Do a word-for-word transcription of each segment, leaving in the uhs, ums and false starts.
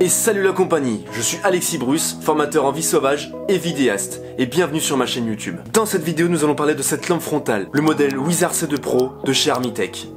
Et salut la compagnie, je suis Alexis Brus, formateur en vie sauvage et vidéaste, et bienvenue sur ma chaîne YouTube. Dans cette vidéo, nous allons parler de cette lampe frontale, le modèle Wizard C deux Pro de chez Armytek.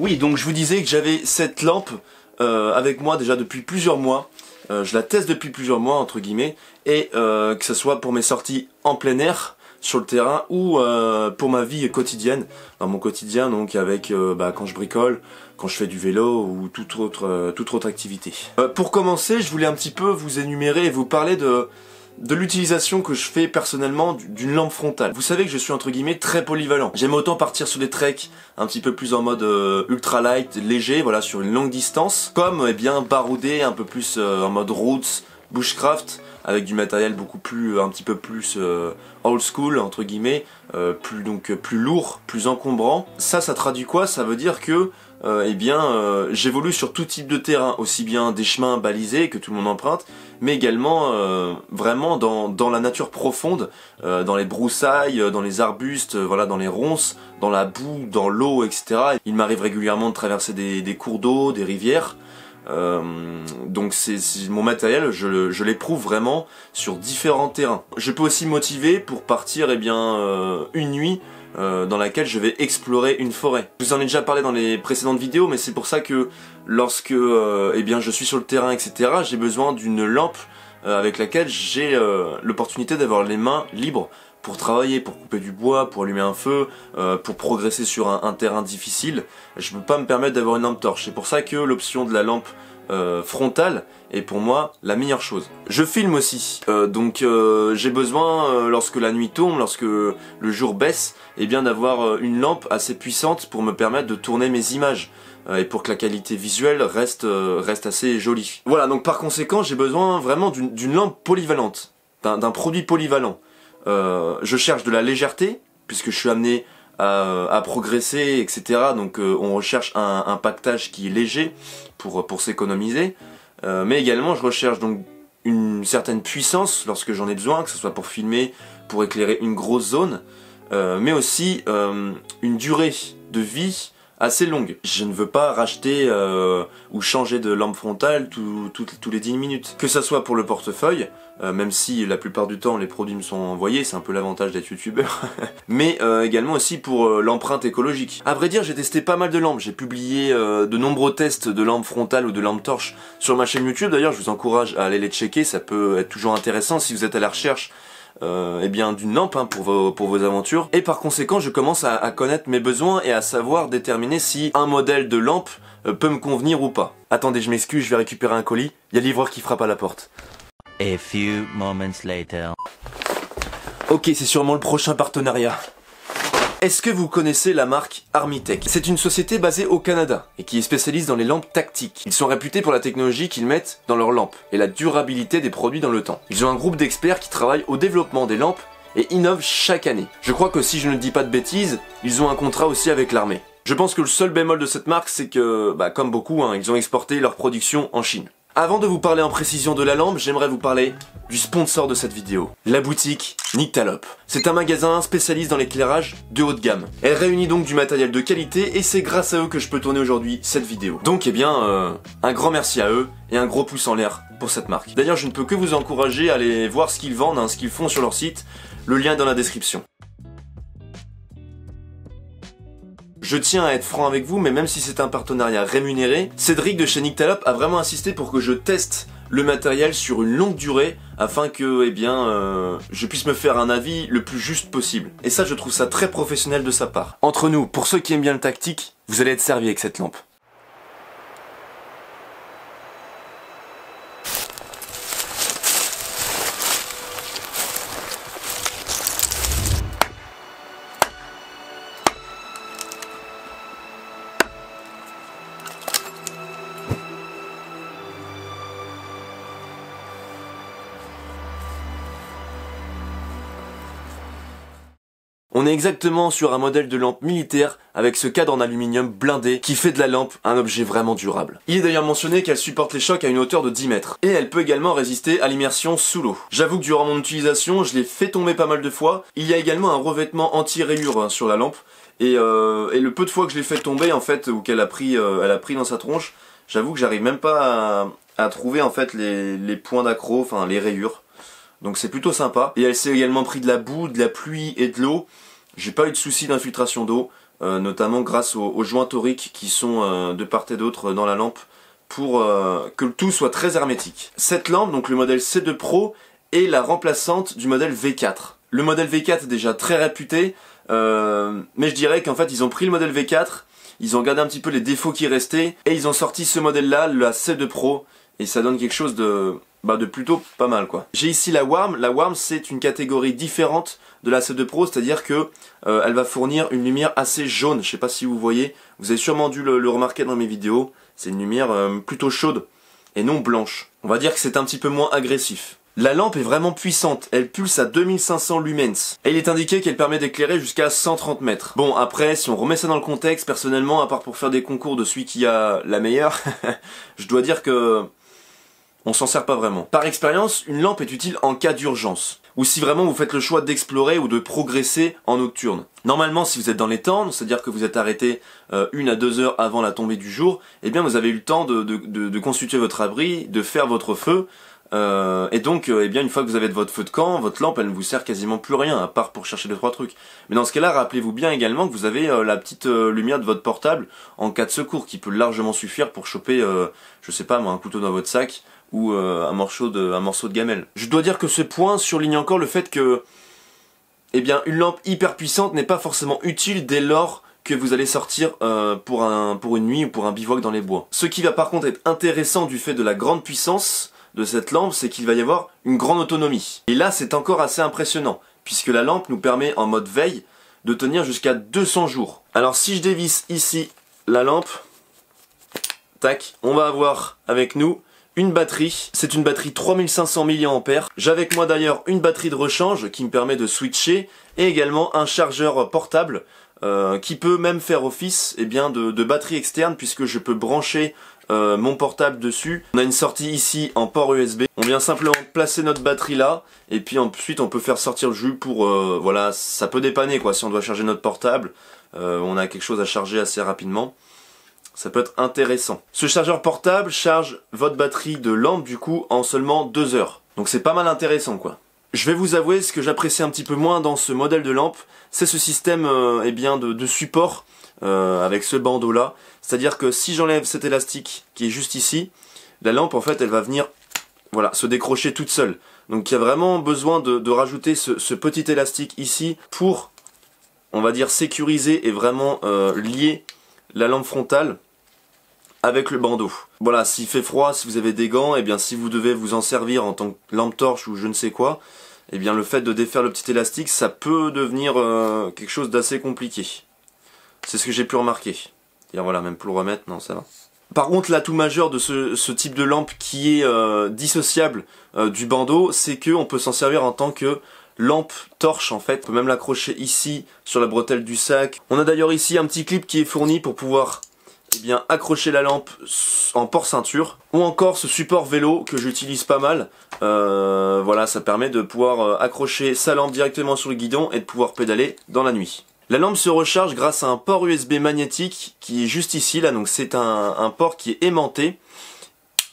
Oui, donc je vous disais que j'avais cette lampe euh, avec moi déjà depuis plusieurs mois. Euh, je la teste depuis plusieurs mois, entre guillemets, et euh, que ce soit pour mes sorties en plein air, sur le terrain, ou euh, pour ma vie quotidienne, dans mon quotidien, donc avec euh, bah, quand je bricole, quand je fais du vélo, ou toute autre, euh, toute autre activité. Euh, pour commencer, je voulais un petit peu vous énumérer et vous parler de... de l'utilisation que je fais personnellement d'une lampe frontale. Vous savez que je suis entre guillemets très polyvalent. J'aime autant partir sur des treks un petit peu plus en mode euh, ultra light, léger, voilà, sur une longue distance, comme eh bien barouder un peu plus euh, en mode roots, bushcraft, avec du matériel beaucoup plus, un petit peu plus euh, old school entre guillemets, euh, plus donc plus lourd, plus encombrant. Ça, ça traduit quoi? Ça veut dire que Euh, eh bien, euh, j'évolue sur tout type de terrain, aussi bien des chemins balisés que tout le monde emprunte, mais également euh, vraiment dans, dans la nature profonde, euh, dans les broussailles, dans les arbustes, euh, voilà, dans les ronces, dans la boue, dans l'eau, et cetera. Il m'arrive régulièrement de traverser des, des cours d'eau, des rivières. Euh, donc c'est mon matériel, je, je l'éprouve vraiment sur différents terrains. Je peux aussi me motiver pour partir eh bien, euh, une nuit euh, dans laquelle je vais explorer une forêt. Je vous en ai déjà parlé dans les précédentes vidéos, mais c'est pour ça que lorsque euh, eh bien, je suis sur le terrain, et cetera, j'ai besoin d'une lampe euh, avec laquelle j'ai euh, l'opportunité d'avoir les mains libres pour travailler, pour couper du bois, pour allumer un feu, euh, pour progresser sur un, un terrain difficile. Je ne peux pas me permettre d'avoir une lampe torche. C'est pour ça que l'option de la lampe euh, frontale est pour moi la meilleure chose. Je filme aussi, euh, donc euh, j'ai besoin, euh, lorsque la nuit tombe, lorsque le jour baisse, eh bien d'avoir euh, une lampe assez puissante pour me permettre de tourner mes images. Et pour que la qualité visuelle reste, euh, reste assez jolie. Voilà, donc par conséquent, j'ai besoin vraiment d'une lampe polyvalente, d'un produit polyvalent. Euh, je cherche de la légèreté, puisque je suis amené à, à progresser, et cetera. Donc euh, on recherche un, un pactage qui est léger pour, pour s'économiser. Euh, mais également, je recherche donc une certaine puissance lorsque j'en ai besoin, que ce soit pour filmer, pour éclairer une grosse zone, euh, mais aussi euh, une durée de vie assez longue. Je ne veux pas racheter euh, ou changer de lampe frontale tout, tout, tous les dix minutes. Que ça soit pour le portefeuille, euh, même si la plupart du temps les produits me sont envoyés, c'est un peu l'avantage d'être youtubeur, mais euh, également aussi pour euh, l'empreinte écologique. À vrai dire, j'ai testé pas mal de lampes, j'ai publié euh, de nombreux tests de lampes frontales ou de lampes torches sur ma chaîne YouTube. D'ailleurs, je vous encourage à aller les checker, ça peut être toujours intéressant si vous êtes à la recherche Euh, eh bien d'une lampe hein, pour, vos, pour vos aventures. Et par conséquent, je commence à, à connaître mes besoins et à savoir déterminer si un modèle de lampe euh, peut me convenir ou pas. Attendez, je m'excuse, je vais récupérer un colis. Il y a le livreur qui frappe à la porte. A few moments later. Ok, c'est sûrement le prochain partenariat. Est-ce que vous connaissez la marque Armytek? C'est une société basée au Canada et qui est spécialiste dans les lampes tactiques. Ils sont réputés pour la technologie qu'ils mettent dans leurs lampes et la durabilité des produits dans le temps. Ils ont un groupe d'experts qui travaillent au développement des lampes et innovent chaque année. Je crois que si je ne dis pas de bêtises, ils ont un contrat aussi avec l'armée. Je pense que le seul bémol de cette marque, c'est que, bah, comme beaucoup, hein, ils ont exporté leur production en Chine. Avant de vous parler en précision de la lampe, j'aimerais vous parler du sponsor de cette vidéo, la boutique Nyctalope. C'est un magasin spécialiste dans l'éclairage de haut de gamme. Elle réunit donc du matériel de qualité et c'est grâce à eux que je peux tourner aujourd'hui cette vidéo. Donc eh bien, euh, un grand merci à eux et un gros pouce en l'air pour cette marque. D'ailleurs, je ne peux que vous encourager à aller voir ce qu'ils vendent, hein, ce qu'ils font sur leur site. Le lien est dans la description. Je tiens à être franc avec vous, mais même si c'est un partenariat rémunéré, Cédric de chez Nyctalope a vraiment insisté pour que je teste le matériel sur une longue durée afin que eh bien, euh, je puisse me faire un avis le plus juste possible. Et ça, je trouve ça très professionnel de sa part. Entre nous, pour ceux qui aiment bien le tactique, vous allez être servi avec cette lampe. On est exactement sur un modèle de lampe militaire avec ce cadre en aluminium blindé qui fait de la lampe un objet vraiment durable. Il est d'ailleurs mentionné qu'elle supporte les chocs à une hauteur de dix mètres et elle peut également résister à l'immersion sous l'eau. J'avoue que durant mon utilisation, je l'ai fait tomber pas mal de fois. Il y a également un revêtement anti-rayure sur la lampe et, euh, et le peu de fois que je l'ai fait tomber en fait ou qu'elle a pris, euh, elle a pris dans sa tronche, j'avoue que j'arrive même pas à, à trouver en fait les, les points d'accroc, enfin les rayures. Donc c'est plutôt sympa. Et elle s'est également pris de la boue, de la pluie et de l'eau. J'ai pas eu de soucis d'infiltration d'eau, euh, notamment grâce aux, aux joints toriques qui sont euh, de part et d'autre dans la lampe pour euh, que le tout soit très hermétique. Cette lampe, donc le modèle C deux Pro, est la remplaçante du modèle V quatre. Le modèle V quatre est déjà très réputé, euh, mais je dirais qu'en fait ils ont pris le modèle V quatre, ils ont gardé un petit peu les défauts qui restaient, et ils ont sorti ce modèle-là, la C deux Pro, et ça donne quelque chose de... Bah de plutôt pas mal quoi. J'ai ici la Warm, la Warm c'est une catégorie différente de la C deux Pro, c'est-à-dire que euh, elle va fournir une lumière assez jaune, je sais pas si vous voyez, vous avez sûrement dû le, le remarquer dans mes vidéos, c'est une lumière euh, plutôt chaude et non blanche. On va dire que c'est un petit peu moins agressif. La lampe est vraiment puissante, elle pulse à deux mille cinq cents lumens. Et il est indiqué qu'elle permet d'éclairer jusqu'à cent trente mètres. Bon après, si on remet ça dans le contexte, personnellement, à part pour faire des concours de celui qui a la meilleure, je dois dire que... on s'en sert pas vraiment. Par expérience, une lampe est utile en cas d'urgence, ou si vraiment vous faites le choix d'explorer ou de progresser en nocturne. Normalement, si vous êtes dans les temps, c'est-à-dire que vous êtes arrêté euh, une à deux heures avant la tombée du jour, eh bien vous avez eu le temps de, de, de, de constituer votre abri, de faire votre feu, euh, et donc euh, eh bien une fois que vous avez votre feu de camp, votre lampe elle ne vous sert quasiment plus rien, à part pour chercher deux trois trucs. Mais dans ce cas-là, rappelez-vous bien également que vous avez euh, la petite euh, lumière de votre portable en cas de secours, qui peut largement suffire pour choper, euh, je sais pas moi, un couteau dans votre sac, ou euh, un, morceau de, un morceau de gamelle. Je dois dire que ce point surligne encore le fait que eh bien, une lampe hyper puissante n'est pas forcément utile dès lors que vous allez sortir euh, pour, un, pour une nuit ou pour un bivouac dans les bois. Ce qui va par contre être intéressant du fait de la grande puissance de cette lampe, c'est qu'il va y avoir une grande autonomie. Et là c'est encore assez impressionnant, puisque la lampe nous permet en mode veille de tenir jusqu'à deux cents jours. Alors si je dévisse ici la lampe, tac, on va avoir avec nous une batterie, c'est une batterie trois mille cinq cents milliampères-heure. J'ai avec moi d'ailleurs une batterie de rechange qui me permet de switcher et également un chargeur portable euh, qui peut même faire office eh bien, de, de batterie externe puisque je peux brancher euh, mon portable dessus. On a une sortie ici en port U S B. On vient simplement placer notre batterie là et puis ensuite on peut faire sortir le jus pour... Euh, voilà, ça peut dépanner quoi si on doit charger notre portable. Euh, on a quelque chose à charger assez rapidement. Ça peut être intéressant. Ce chargeur portable charge votre batterie de lampe du coup en seulement deux heures. Donc c'est pas mal intéressant quoi. Je vais vous avouer ce que j'apprécie un petit peu moins dans ce modèle de lampe, c'est ce système euh, eh bien de, de support euh, avec ce bandeau là. C'est-à-dire que si j'enlève cet élastique qui est juste ici, la lampe en fait elle va venir voilà, se décrocher toute seule. Donc il y a vraiment besoin de, de rajouter ce, ce petit élastique ici pour, on va dire, sécuriser et vraiment euh, lier la lampe frontale avec le bandeau. Voilà, s'il fait froid, si vous avez des gants, et eh bien si vous devez vous en servir en tant que lampe torche ou je ne sais quoi, et eh bien le fait de défaire le petit élastique, ça peut devenir euh, quelque chose d'assez compliqué. C'est ce que j'ai pu remarquer. Et voilà, même pour le remettre, non, ça va. Par contre, l'atout majeur de ce, ce type de lampe qui est euh, dissociable euh, du bandeau, c'est qu'on peut s'en servir en tant que lampe torche en fait. On peut même l'accrocher ici sur la bretelle du sac. On a d'ailleurs ici un petit clip qui est fourni pour pouvoir... Eh bien, accrocher la lampe en port ceinture, ou encore ce support vélo que j'utilise pas mal. Euh, voilà, ça permet de pouvoir accrocher sa lampe directement sur le guidon et de pouvoir pédaler dans la nuit. La lampe se recharge grâce à un port U S B magnétique qui est juste ici là, donc c'est un, un port qui est aimanté,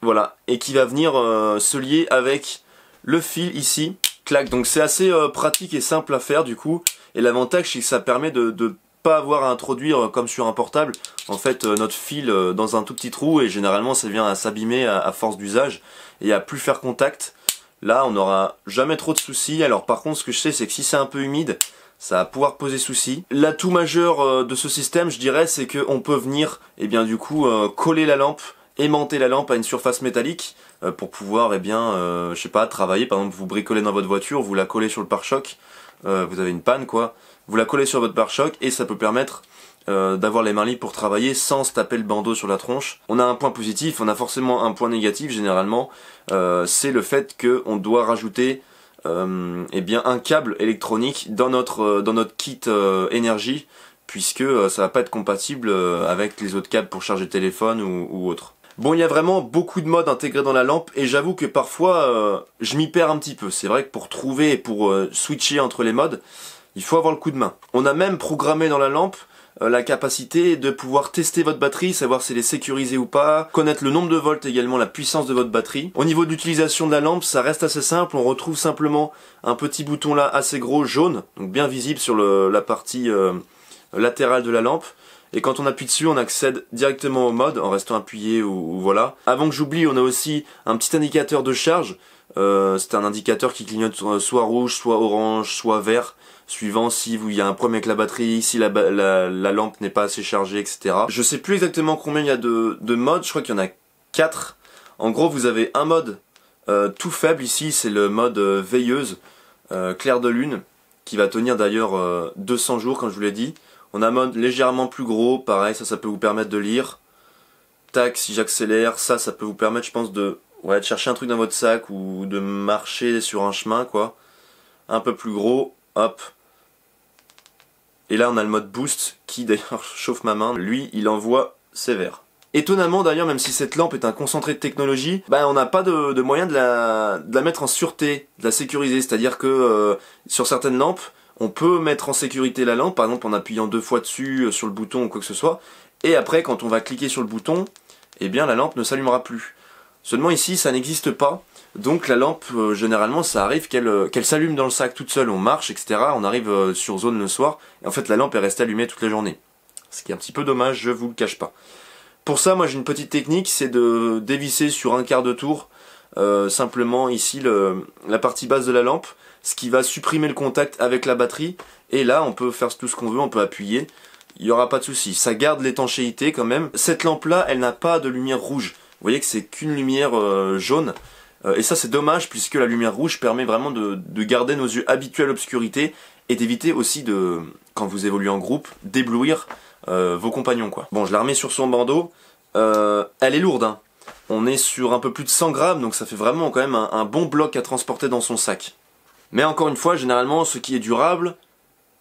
voilà, et qui va venir euh, se lier avec le fil ici, clac. Donc c'est assez euh, pratique et simple à faire du coup. Et l'avantage c'est que ça permet de, de pas avoir à introduire comme sur un portable en fait euh, notre fil euh, dans un tout petit trou et généralement ça vient à s'abîmer à, à force d'usage et à plus faire contact. Là on n'aura jamais trop de soucis. Alors par contre ce que je sais c'est que si c'est un peu humide ça va pouvoir poser souci. L'atout majeur euh, de ce système je dirais c'est qu'on peut venir et eh bien du coup euh, coller la lampe, aimanter la lampe à une surface métallique euh, pour pouvoir et eh bien euh, je sais pas travailler. Par exemple vous bricolez dans votre voiture, vous la collez sur le pare-choc, euh, vous avez une panne quoi. Vous la collez sur votre pare-choc et ça peut permettre euh, d'avoir les mains libres pour travailler sans se taper le bandeau sur la tronche. On a un point positif, on a forcément un point négatif généralement, euh, c'est le fait qu'on doit rajouter euh, eh bien un câble électronique dans notre, euh, dans notre kit euh, énergie, puisque euh, ça va pas être compatible euh, avec les autres câbles pour charger téléphone ou, ou autre. Bon, il y a vraiment beaucoup de modes intégrés dans la lampe et j'avoue que parfois euh, je m'y perds un petit peu. C'est vrai que pour trouver et pour euh, switcher entre les modes, il faut avoir le coup de main. On a même programmé dans la lampe euh, la capacité de pouvoir tester votre batterie, savoir si elle est sécurisée ou pas, connaître le nombre de volts également, la puissance de votre batterie. Au niveau de l'utilisation de la lampe, ça reste assez simple. On retrouve simplement un petit bouton là assez gros, jaune, donc bien visible sur le, la partie euh, latérale de la lampe. Et quand on appuie dessus, on accède directement au mode en restant appuyé ou, ou voilà. Avant que j'oublie, on a aussi un petit indicateur de charge. Euh, c'est un indicateur qui clignote soit rouge, soit orange, soit vert, suivant si il y a un problème avec la batterie, si la, la, la lampe n'est pas assez chargée, et cetera. Je sais plus exactement combien il y a de, de modes, je crois qu'il y en a quatre. En gros, vous avez un mode euh, tout faible ici, c'est le mode euh, veilleuse, euh, clair de lune, qui va tenir d'ailleurs euh, deux cents jours, comme je vous l'ai dit. On a un mode légèrement plus gros, pareil, ça, ça peut vous permettre de lire. Tac, si j'accélère, ça, ça peut vous permettre, je pense, de, ouais, de chercher un truc dans votre sac ou de marcher sur un chemin, quoi. Un peu plus gros, hop. Et là, on a le mode boost, qui d'ailleurs chauffe ma main. Lui, il envoie sévère. Étonnamment, d'ailleurs, même si cette lampe est un concentré de technologie, bah, on n'a pas de, de moyen de la, de la mettre en sûreté, de la sécuriser. C'est-à-dire que euh, sur certaines lampes, on peut mettre en sécurité la lampe, par exemple en appuyant deux fois dessus, euh, sur le bouton ou quoi que ce soit. Et après, quand on va cliquer sur le bouton, eh bien la lampe ne s'allumera plus. Seulement ici, ça n'existe pas. Donc la lampe, euh, généralement, ça arrive qu'elle euh, qu'elle s'allume dans le sac toute seule. On marche, et cetera. On arrive euh, sur zone le soir. Et en fait, la lampe est restée allumée toute la journée. Ce qui est un petit peu dommage, je vous le cache pas. Pour ça, moi j'ai une petite technique, c'est de dévisser sur un quart de tour, euh, simplement ici, le, la partie basse de la lampe. Ce qui va supprimer le contact avec la batterie. Et là, on peut faire tout ce qu'on veut, on peut appuyer. Il n'y aura pas de souci. Ça garde l'étanchéité quand même. Cette lampe-là, elle n'a pas de lumière rouge. Vous voyez que c'est qu'une lumière euh, jaune. Euh, et ça, c'est dommage puisque la lumière rouge permet vraiment de, de garder nos yeux habitués à l'obscurité et d'éviter aussi, de, quand vous évoluez en groupe, d'éblouir euh, vos compagnons, quoi. Bon, je la remets sur son bandeau. Euh, elle est lourde, hein. On est sur un peu plus de cent grammes, donc ça fait vraiment quand même un, un bon bloc à transporter dans son sac. Mais encore une fois, généralement, ce qui est durable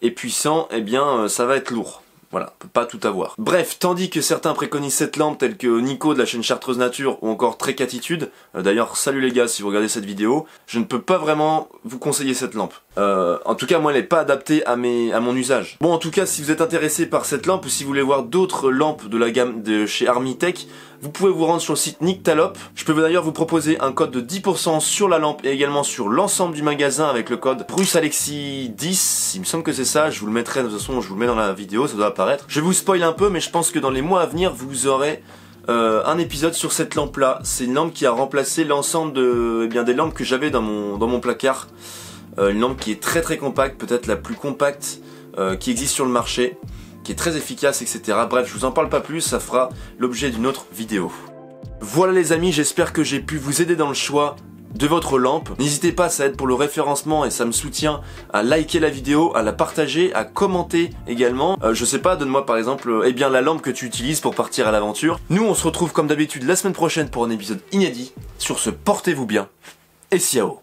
et puissant, eh bien, ça va être lourd. Voilà, on peut pas tout avoir. Bref, tandis que certains préconisent cette lampe, tels que Nico de la chaîne Chartreuse Nature ou encore Trécatitude, euh, d'ailleurs, salut les gars, si vous regardez cette vidéo, je ne peux pas vraiment vous conseiller cette lampe. Euh, en tout cas, moi, elle n'est pas adaptée à, mes, à mon usage. Bon, en tout cas, si vous êtes intéressé par cette lampe ou si vous voulez voir d'autres lampes de la gamme de chez Armytek, vous pouvez vous rendre sur le site Nyctalope. Je peux d'ailleurs vous proposer un code de dix pour cent sur la lampe et également sur l'ensemble du magasin avec le code Brus Alexis dix. Il me semble que c'est ça, je vous le mettrai de toute façon, je vous le mets dans la vidéo, ça doit apparaître. Je vous spoil un peu, mais je pense que dans les mois à venir, vous aurez euh, un épisode sur cette lampe-là. C'est une lampe qui a remplacé l'ensemble de, eh bien, des lampes que j'avais dans mon, dans mon placard. Euh, une lampe qui est très très compacte, peut-être la plus compacte euh, qui existe sur le marché, qui est très efficace, et cetera. Bref, je vous en parle pas plus, ça fera l'objet d'une autre vidéo. Voilà les amis, j'espère que j'ai pu vous aider dans le choix de votre lampe. N'hésitez pas, ça aide pour le référencement et ça me soutient à liker la vidéo, à la partager, à commenter également. Euh, je sais pas, donne-moi par exemple euh, eh bien, la lampe que tu utilises pour partir à l'aventure. Nous, on se retrouve comme d'habitude la semaine prochaine pour un épisode inédit. Sur ce, portez-vous bien et ciao.